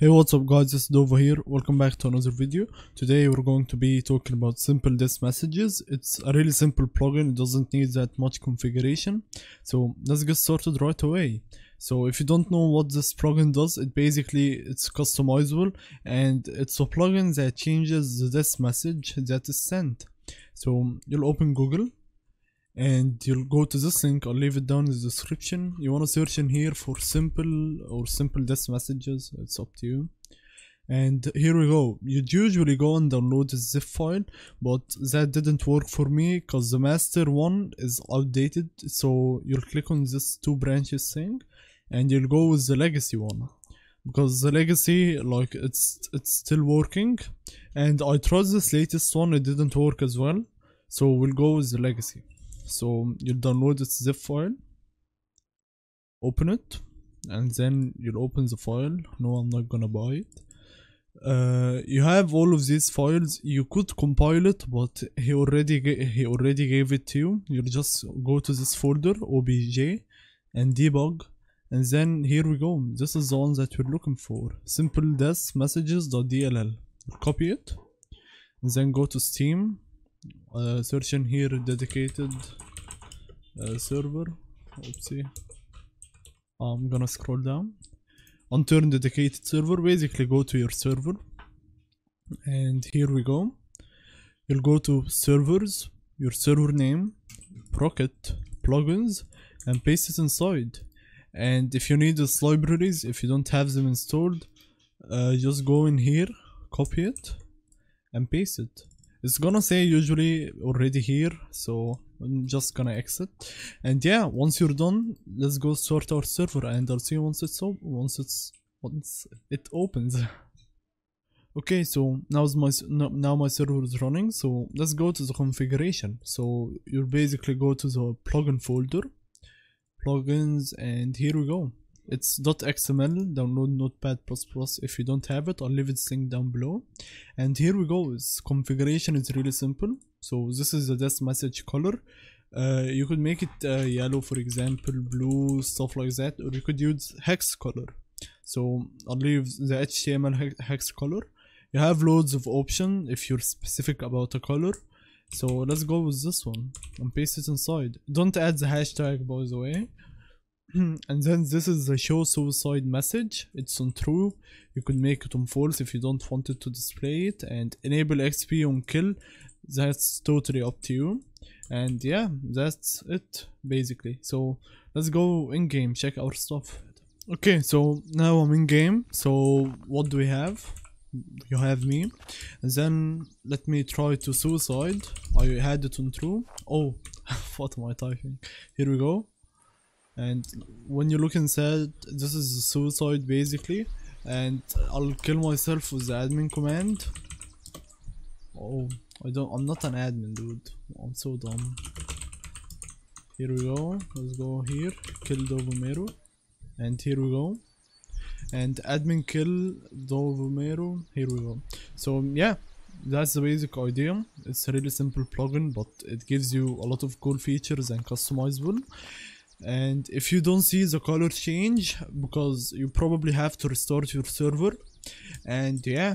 Hey, what's up guys, it's Dova here. Welcome back to another video. Today we're going to be talking about Simple Death Messages. It's a really simple plugin. It doesn't need that much configuration. So let's get started right away. So if you don't know what this plugin does, it's customizable, and it's a plugin that changes the death message that is sent. So you'll open Google and you'll go to this link. I'll leave it down in the description. You want to search in here for simple death messages. It's up to you. And here we go. You'd usually go and download a zip file, but that didn't work for me because the master one is outdated. So you'll click on this two branches thing and you'll go with the legacy one, because the legacy, like, it's still working, and I tried this latest one, it didn't work as well. So we'll go with the legacy. So you'll download this zip file, open it, and then you'll open the file. No, I'm not gonna buy it. You have all of these files. You could compile it, but he already gave it to you. You'll just go to this folder, obj, and debug, and then here we go. This is the one that we're looking for, simple death messages.dll. Copy it and then go to Steam. Search in here dedicated server. Oopsie, I'm gonna scroll down. Unturn dedicated server. Basically go to your server, and here we go. You'll go to servers, your server name, Rocket, plugins, and paste it inside. And if you need these libraries, if you don't have them installed, just go in here, copy it, and paste it. It's gonna say usually already here, so I'm just gonna exit. And yeah, once you're done, let's go start our server, and I'll see you once it opens. Okay, so now my server is running. So let's go to the configuration. So you'll basically go to the plugin folder, plugins, and here we go. It's .xml. Download Notepad++ if you don't have it. I'll leave its link down below. And here we go. Its configuration is really simple. So this is the death message color. You could make it yellow, for example, blue, stuff like that, or you could use hex color. So I'll leave the HTML hex color. You have loads of options if you're specific about a color. So let's go with this one and paste it inside. Don't add the hashtag, by the way. And then this is the show suicide message. It's on true. You could make it on false if you don't want it to display it, and enable XP on kill. That's totally up to you. And yeah, that's it basically. So let's go in game, check our stuff. Okay, so now I'm in game. So what do we have? You have me, and then let me try to suicide. I had it on true. Oh, what am I typing? Here we go. And when you look inside, this is suicide basically, and I'll kill myself with the admin command. Oh, I'm not an admin, dude. I'm so dumb. Here we go. Let's go here. Kill Dovomero. And here we go. And admin kill Dovomero. Here we go. So yeah, that's the basic idea. It's a really simple plugin, but it gives you a lot of cool features and customizable. And if you don't see the color change, because you probably have to restart your server. And yeah,